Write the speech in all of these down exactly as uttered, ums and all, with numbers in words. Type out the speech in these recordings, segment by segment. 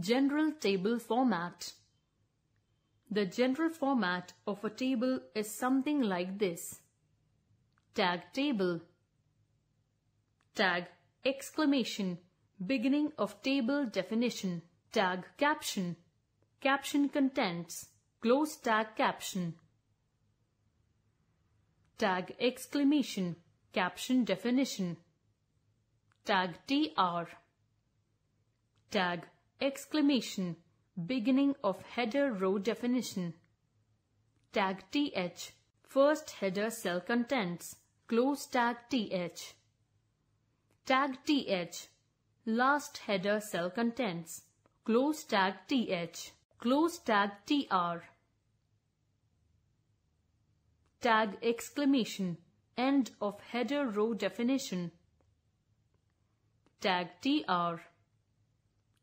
General table format. The general format of a table is something like this. Tag table. Tag exclamation. Beginning of table definition. Tag caption. Caption contents. Close tag caption. Tag exclamation. Caption definition. Tag T R. Tag exclamation. Beginning of header row definition. Tag T H. First header cell contents. Close tag T H. Tag T H. Last header cell contents. Close tag T H. Close tag T R. Tag exclamation. End of header row definition. Tag T R.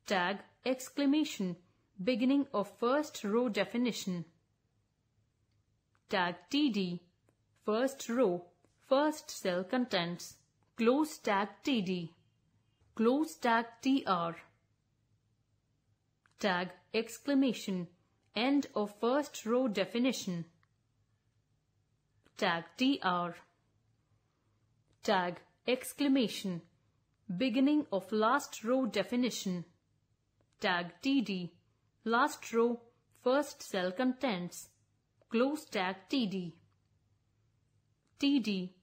Tag exclamation. Beginning of first row definition. Tag T D. First row. First cell contents. Close tag T D. Close tag T R. Tag exclamation. End of first row definition. Tag T R. Tag exclamation. Beginning of last row definition. Tag T D. Last row. First cell contents. Close tag T D. T D.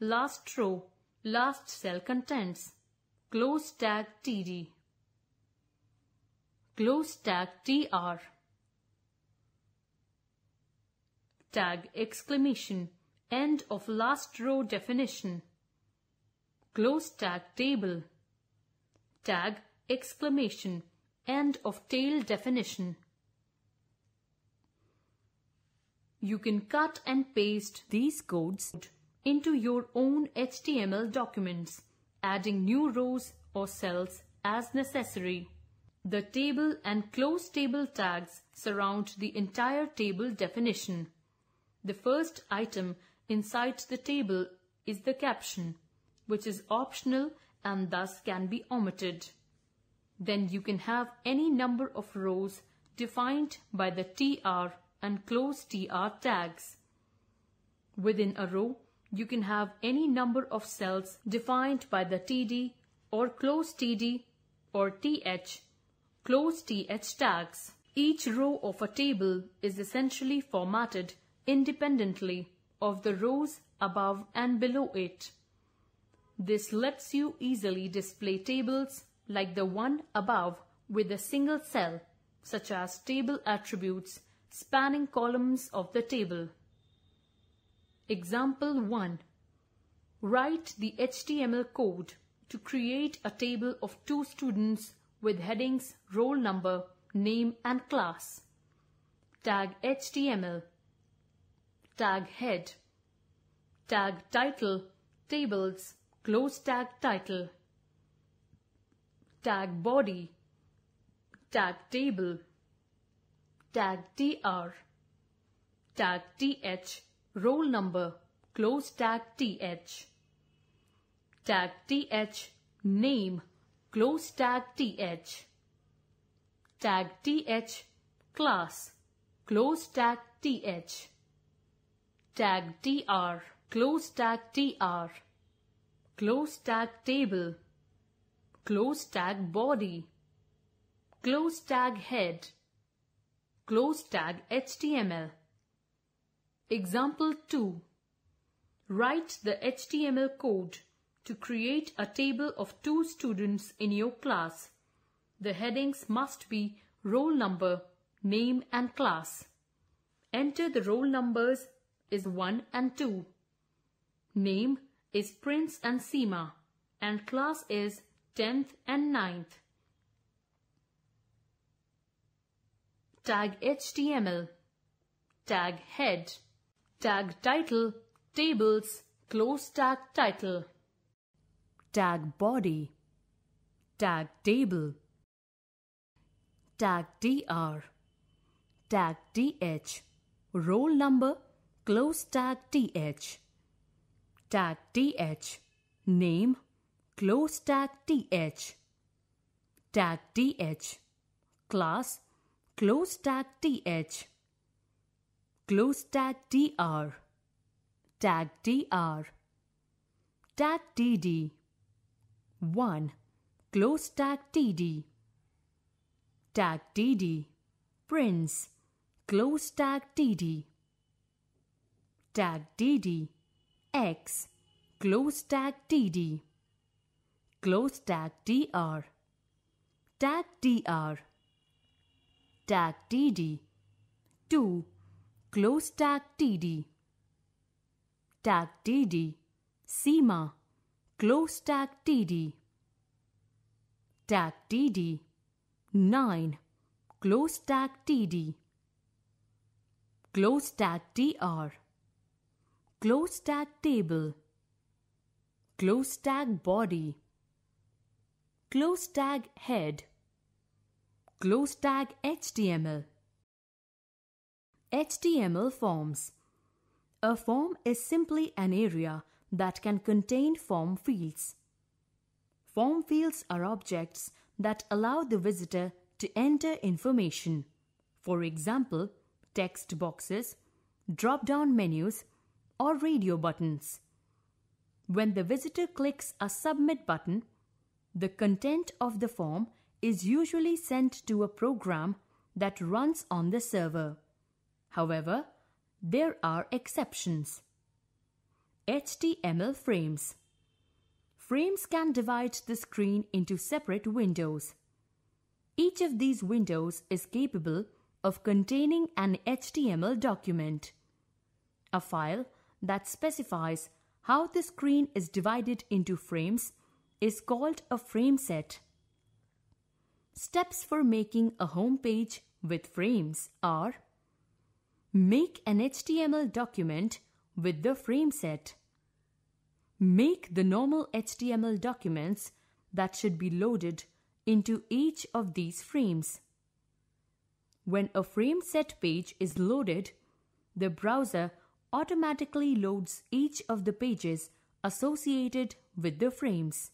Last row. Last cell contents. Close tag T D. Close tag T R. Tag exclamation. End of last row definition. Close tag table. Tag exclamation. End of tail definition. You can cut and paste these codes into your own H T M L documents, adding new rows or cells as necessary. The table and close table tags surround the entire table definition. The first item inside the table is the caption, which is optional and thus can be omitted. Then you can have any number of rows defined by the T R and close T R tags. Within a row, you can have any number of cells defined by the T D or close T D or T H, close T H tags. Each row of a table is essentially formatted independently of the rows above and below it. This lets you easily display tables like the one above with a single cell, such as table attributes spanning columns of the table. Example one. Write the H T M L code to create a table of two students with headings roll number, name and class. Tag H T M L. Tag head. Tag title, tables, close tag title. Tag body. Tag table. Tag T R. Tag T H. Roll number. Close tag T H. Tag T H. Name. Close tag T H. Tag T H. Class. Close tag T H. Tag T R. Close tag T R. Close tag table. Close tag body. Close tag head. Close tag H T M L. Example two. Write the H T M L code to create a table of two students in your class. The headings must be roll number, name and class. Enter the roll numbers is one and two. Name is Prince and Seema and class is tenth and ninth. Tag H T M L. Tag head. Tag title. Tables. Close tag title. Tag body. Tag table. Tag T R. Tag T H. Roll number. Close tag T H. Tag T H. Name. Close tag T H. Tag T H. class close tag th, close tag dr, tag dr, tag td, one, close tag td, tag td, prints, close tag td, tag td, x, close tag td, close tag dr, tag dr, tag td, two, close tag td, tag td, sema, close tag td, tag td, nine, close tag td, close tag dr, close tag table, close tag body, close tag head, close tag H T M L. H T M L forms. A form is simply an area that can contain form fields. Form fields are objects that allow the visitor to enter information. For example, text boxes, drop-down menus, or radio buttons. When the visitor clicks a submit button, the content of the form is usually sent to a program that runs on the server. However, there are exceptions. H T M L frames. Frames can divide the screen into separate windows. Each of these windows is capable of containing an H T M L document, a file that specifies how the screen is divided into frames is called a frame set. Steps for making a home page with frames are: make an H T M L document with the frame set. Make the normal H T M L documents that should be loaded into each of these frames. When a frame set page is loaded, the browser automatically loads each of the pages associated with the frames.